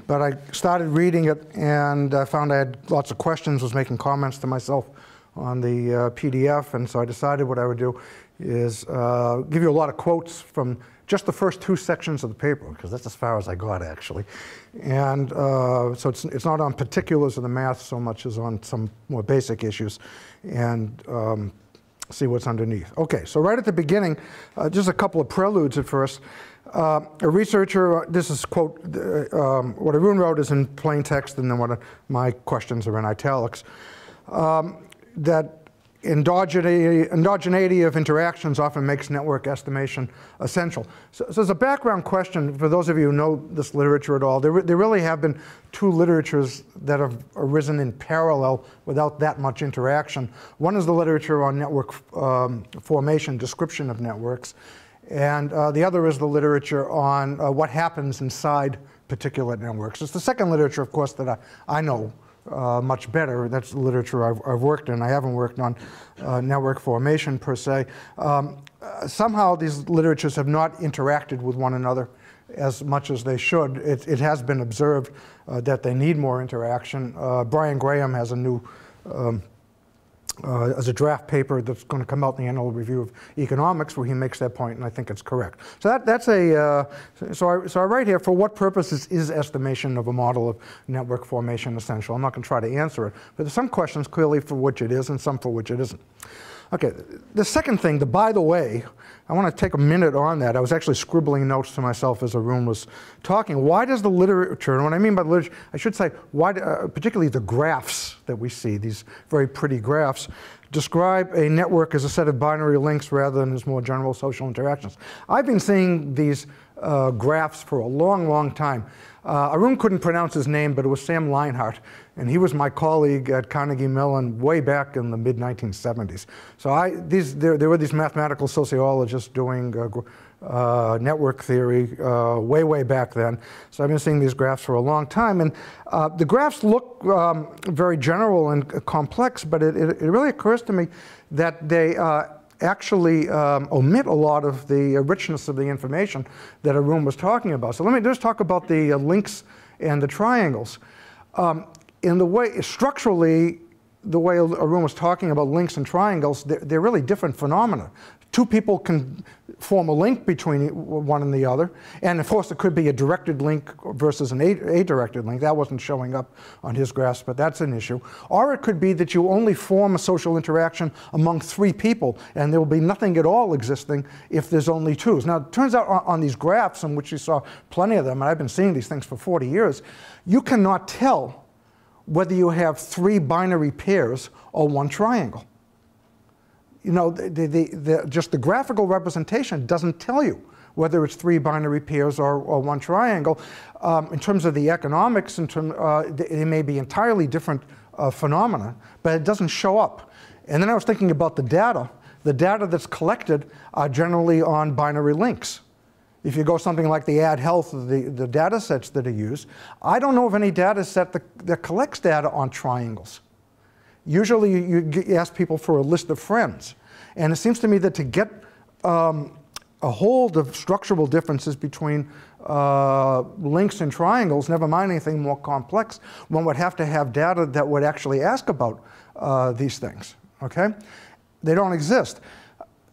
But I started reading it, and I found I had lots of questions, was making comments to myself on the uh, P D F, and so I decided what I would do is uh, give you a lot of quotes from just the first two sections of the paper, because that's as far as I got, actually. And uh, so it's, it's not on particulars of the math so much as on some more basic issues, and um, see what's underneath. Okay, so right at the beginning, uh, just a couple of preludes at first. Uh, a researcher, this is, quote, uh, um, what Arun wrote is in plain text, and then what my questions are in italics, um, that endogeneity, endogeneity of interactions often makes network estimation essential. So, so as a background question, for those of you who know this literature at all, there, re there really have been two literatures that have arisen in parallel without that much interaction. One is the literature on network um, formation, description of networks. And uh, the other is the literature on uh, what happens inside particular networks. It's the second literature, of course, that I, I know uh, much better. That's the literature I've, I've worked in. I haven't worked on uh, network formation per se. Um, uh, somehow these literatures have not interacted with one another as much as they should. It, it has been observed uh, that they need more interaction. Uh, Brian Graham has a new um, Uh, as a draft paper that's going to come out in the Annual Review of Economics, where he makes that point, and I think it's correct. So that, that's a, uh, so, I, so I write here, for what purposes is estimation of a model of network formation essential? I'm not going to try to answer it, but there's some questions clearly for which it is and some for which it isn't. Okay, the second thing, the by the way, I want to take a minute on that. I was actually scribbling notes to myself as Arun was talking. Why does the literature, and what I mean by literature, I should say, why, uh, particularly the graphs that we see, these very pretty graphs, describe a network as a set of binary links rather than as more general social interactions. I've been seeing these uh, graphs for a long, long time. Uh, Arun couldn't pronounce his name, but it was Sam Leinhardt, and he was my colleague at Carnegie Mellon way back in the mid nineteen seventies. So I, these, there, there were these mathematical sociologists doing uh, uh, network theory uh, way, way back then. So I've been seeing these graphs for a long time, and uh, the graphs look um, very general and complex, but it, it, it really occurs to me that they uh, actually um, omit a lot of the richness of the information that Arun was talking about. So let me just talk about the uh, links and the triangles. Um, in the way, structurally, the way Arun was talking about links and triangles, they're, they're really different phenomena. Two people can form a link between one and the other, and of course it could be a directed link versus an a-directed link. That wasn't showing up on his graphs, but that's an issue. Or it could be that you only form a social interaction among three people, and there will be nothing at all existing if there's only two. Now it turns out on, on these graphs, in which you saw plenty of them, and I've been seeing these things for forty years, you cannot tell whether you have three binary pairs or one triangle. You know, the, the, the, just the graphical representation doesn't tell you whether it's three binary pairs or, or one triangle. Um, in terms of the economics, in term, uh, it may be entirely different uh, phenomena, but it doesn't show up. And then I was thinking about the data. The data that's collected are generally on binary links. If you go something like the Ad Health, the, the data sets that are used, I don't know of any data set that, that collects data on triangles. Usually you, you ask people for a list of friends. And it seems to me that to get um, a hold of structural differences between uh, links and triangles, never mind anything more complex, one would have to have data that would actually ask about uh, these things, okay? They don't exist.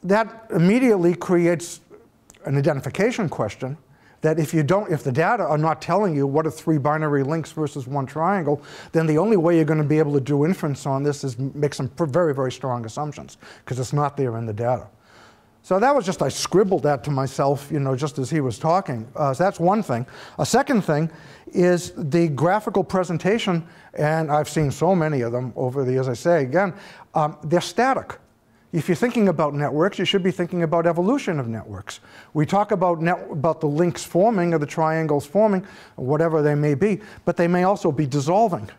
That immediately creates an identification question that if you don't, if the data are not telling you what are three binary links versus one triangle, then the only way you're going to be able to do inference on this is make some very, very strong assumptions, because it's not there in the data. So that was just, I scribbled that to myself, you know, just as he was talking. Uh, so that's one thing. A second thing is the graphical presentation, and I've seen so many of them over the years, I say again, um, they're static. If you're thinking about networks, you should be thinking about evolution of networks. We talk about, net, about the links forming or the triangles forming, or whatever they may be, but they may also be dissolving.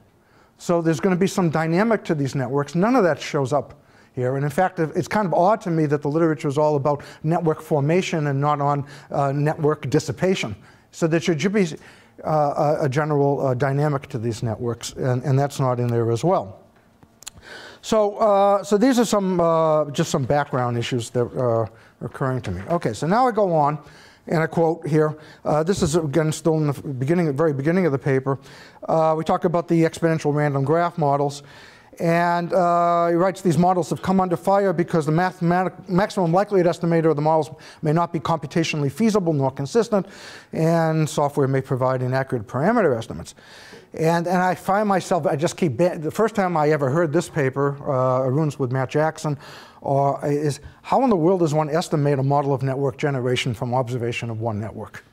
So there's going to be some dynamic to these networks. None of that shows up here. And in fact, it's kind of odd to me that the literature is all about network formation and not on uh, network dissipation. So there should be uh, a general uh, dynamic to these networks, and, and that's not in there as well. So, uh, so these are some, uh, just some background issues that are occurring to me. Okay, so now I go on, and I quote here. Uh, this is, again, still in the beginning, very beginning of the paper. Uh, we talk about the exponential random graph models. And uh, he writes, these models have come under fire because the maximum likelihood estimator of the models may not be computationally feasible nor consistent, and software may provide inaccurate parameter estimates. And, and I find myself, I just keep, the first time I ever heard this paper, uh, Arun's with Matt Jackson, or is how in the world does one estimate a model of network generation from observation of one network?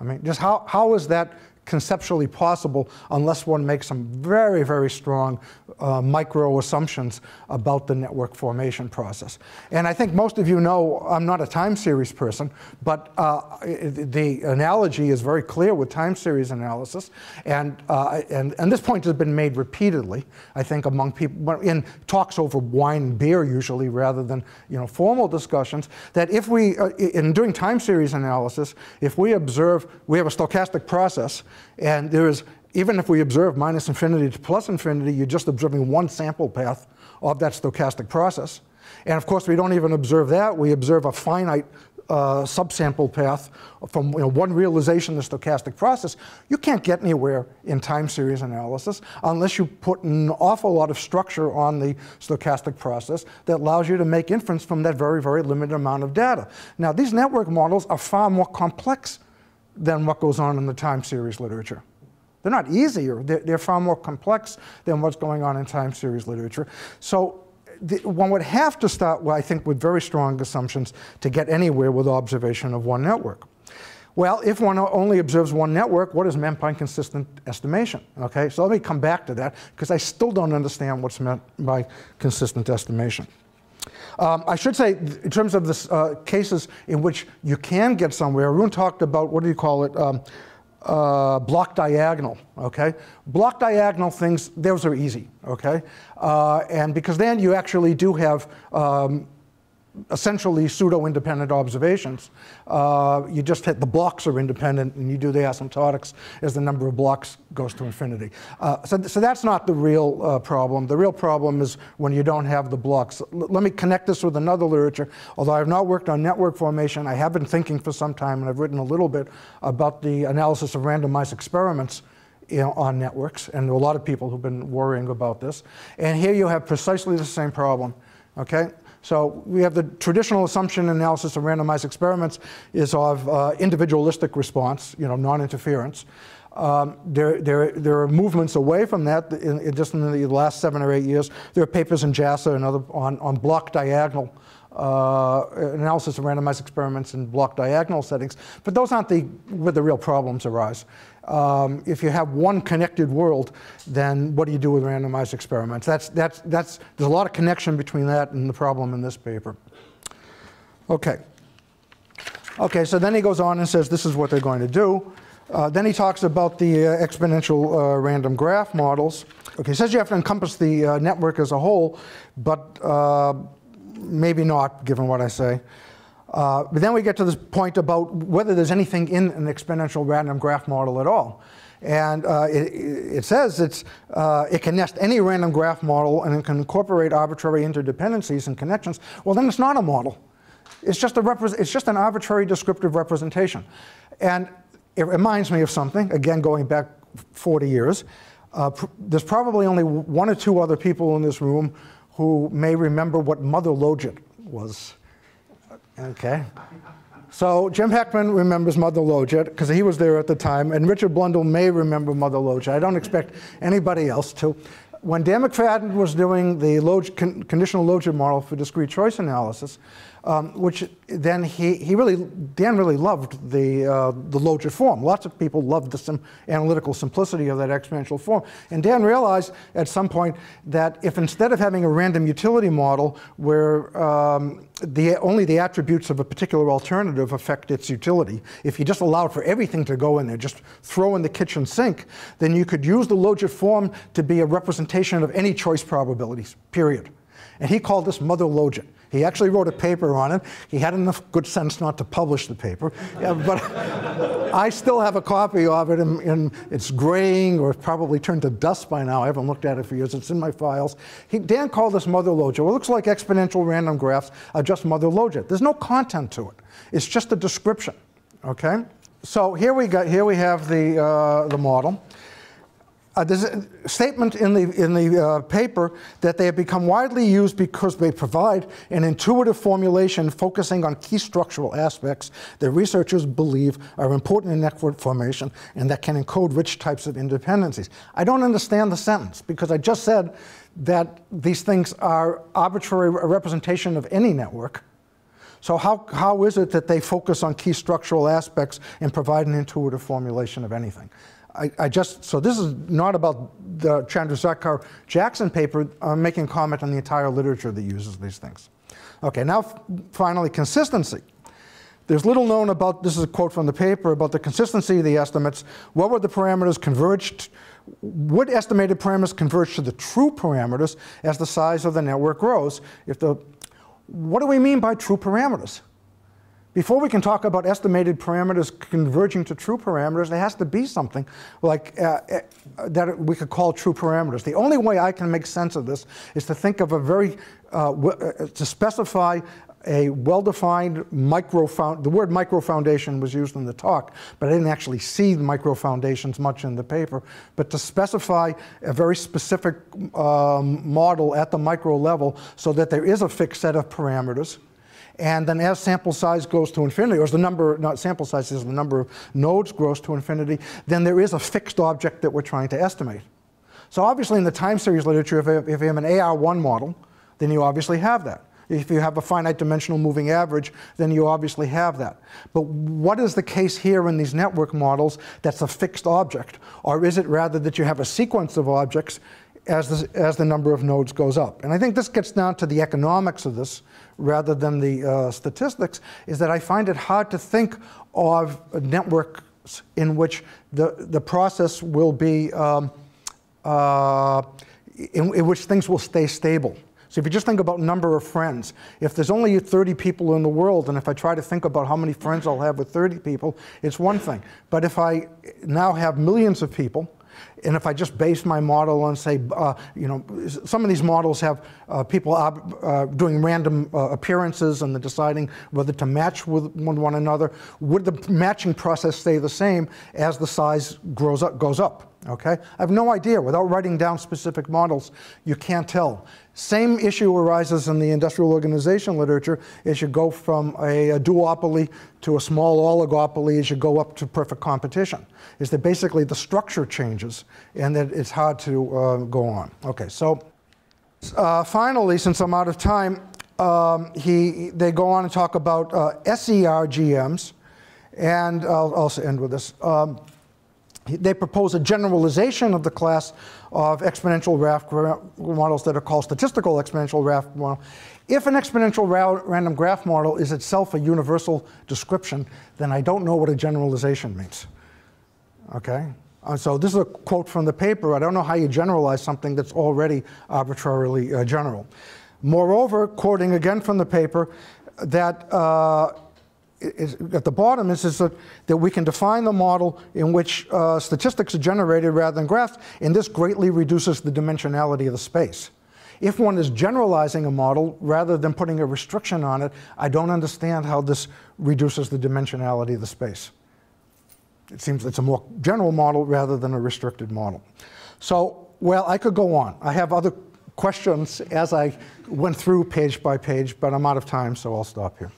I mean, just how, how is that conceptually possible unless one makes some very, very strong uh, micro assumptions about the network formation process. And I think most of you know I'm not a time series person, but uh, the analogy is very clear with time series analysis. And, uh, and, and this point has been made repeatedly, I think, among people in talks over wine and beer usually rather than you know, formal discussions, that if we, uh, in doing time series analysis, if we observe, we have a stochastic process. And there is, even if we observe minus infinity to plus infinity, you're just observing one sample path of that stochastic process. And of course, we don't even observe that. We observe a finite uh, subsample path from you know, one realization of the stochastic process. You can't get anywhere in time series analysis unless you put an awful lot of structure on the stochastic process that allows you to make inference from that very, very limited amount of data. Now, these network models are far more complex than what goes on in the time series literature. They're not easier. They're, they're far more complex than what's going on in time series literature. So the, one would have to start, well, I think, with very strong assumptions to get anywhere with observation of one network. Well, if one only observes one network, what is meant by consistent estimation? Okay, so let me come back to that, because I still don't understand what's meant by consistent estimation. Um, I should say, in terms of the uh, cases in which you can get somewhere, Arun talked about, what do you call it, um, uh, block diagonal, okay? Block diagonal things, those are easy, okay? Uh, and because then you actually do have um, essentially pseudo-independent observations. Uh, you just hit the blocks are independent, and you do the asymptotics as the number of blocks goes to infinity. Uh, so, th so that's not the real uh, problem. The real problem is when you don't have the blocks. L let me connect this with another literature. Although I have not worked on network formation, I have been thinking for some time, and I've written a little bit about the analysis of randomized experiments you know, on networks, and there are a lot of people who've been worrying about this. And here you have precisely the same problem, okay? So we have the traditional assumption analysis of randomized experiments is of uh, individualistic response, you know, non-interference. Um, there, there, there are movements away from that in, in just in the last seven or eight years. There are papers in JASA and other on, on block diagonal uh, analysis of randomized experiments in block diagonal settings. But those aren't the, where the real problems arise. Um, if you have one connected world, then what do you do with randomized experiments? That's, that's, that's, there's a lot of connection between that and the problem in this paper. Okay. Okay, so then he goes on and says this is what they're going to do. Uh, then he talks about the uh, exponential uh, random graph models. Okay, he says you have to encompass the uh, network as a whole, but uh, maybe not, given what I say. Uh, but then we get to this point about whether there's anything in an exponential random graph model at all. And uh, it, it says it's, uh, it can nest any random graph model and it can incorporate arbitrary interdependencies and connections. Well, then it's not a model. It's just, a it's just an arbitrary descriptive representation. And it reminds me of something, again, going back forty years. Uh, pr there's probably only one or two other people in this room who may remember what mother logit was. Okay. So Jim Heckman remembers mother logit because he was there at the time, and Richard Blundell may remember mother logit. I don't expect anybody else to. When Dan McFadden was doing the log con conditional logit model for discrete choice analysis, um, which then he, he really, Dan really loved the, uh, the logit form. Lots of people loved the sim analytical simplicity of that exponential form. And Dan realized at some point that if instead of having a random utility model where um, the, only the attributes of a particular alternative affect its utility, if you just allowed for everything to go in there, just throw in the kitchen sink, then you could use the logit form to be a representation of any choice probabilities, period. And he called this Mother Login. He actually wrote a paper on it. He had enough good sense not to publish the paper. Yeah, but I still have a copy of it, and, and it's graying or probably turned to dust by now. I haven't looked at it for years. It's in my files. He, Dan called this Mother Login. Well, it looks like exponential random graphs are just Mother Login. There's no content to it. It's just a description. Okay? So here we got, here we have the, uh, the model. Uh, there's a statement in the, in the uh, paper that they have become widely used because they provide an intuitive formulation focusing on key structural aspects that researchers believe are important in network formation and that can encode rich types of interdependencies. I don't understand the sentence, because I just said that these things are arbitrary representation of any network. So how, how is it that they focus on key structural aspects and provide an intuitive formulation of anything? I, I just, so this is not about the Chandrasekhar Jackson paper. I'm making comment on the entire literature that uses these things. Okay, now finally, consistency. There's little known about, this is a quote from the paper, about the consistency of the estimates. What were the parameters converged? Would estimated parameters converge to the true parameters as the size of the network grows? If the, what do we mean by true parameters? Before we can talk about estimated parameters converging to true parameters, there has to be something like uh, that we could call true parameters. The only way I can make sense of this is to think of a very, uh, to specify a well-defined micro found, the word micro foundation was used in the talk, but I didn't actually see the micro foundations much in the paper, but to specify a very specific um, model at the micro level so that there is a fixed set of parameters. And then as sample size goes to infinity, or as the number, not sample size, as the number of nodes grows to infinity, then there is a fixed object that we're trying to estimate. So obviously in the time series literature, if, if you have an A R one model, then you obviously have that. If you have a finite dimensional moving average, then you obviously have that. But what is the case here in these network models that's a fixed object? Or is it rather that you have a sequence of objects as the, as the number of nodes goes up? And I think this gets down to the economics of this rather than the uh, statistics, is that I find it hard to think of networks in which the, the process will be, um, uh, in, in which things will stay stable. So if you just think about number of friends, if there's only thirty people in the world, and if I try to think about how many friends I'll have with thirty people, it's one thing. But if I now have millions of people, and if I just base my model on, say, uh, you know, some of these models have uh, people uh, doing random uh, appearances and deciding whether to match with one another, would the matching process stay the same as the size grows up, goes up? Okay? I have no idea. Without writing down specific models, you can't tell. Same issue arises in the industrial organization literature as you go from a, a duopoly to a small oligopoly as you go up to perfect competition, is that basically the structure changes and that it's hard to uh, go on. Okay, so uh, finally, since I'm out of time, um, he, they go on and talk about uh, S E R G Ms, and I'll also end with this. Um, They propose a generalization of the class of exponential graph models that are called statistical exponential graph model. If an exponential ra random graph model is itself a universal description, then I don't know what a generalization means. Okay? Uh, so this is a quote from the paper. I don't know how you generalize something that's already arbitrarily uh, general. Moreover, quoting again from the paper, that uh, Is, at the bottom is, is that, that we can define the model in which uh, statistics are generated rather than graphs, and this greatly reduces the dimensionality of the space. If one is generalizing a model rather than putting a restriction on it, I don't understand how this reduces the dimensionality of the space. It seems it's a more general model rather than a restricted model. So, well, I could go on. I have other questions as I went through page by page, but I'm out of time, so I'll stop here.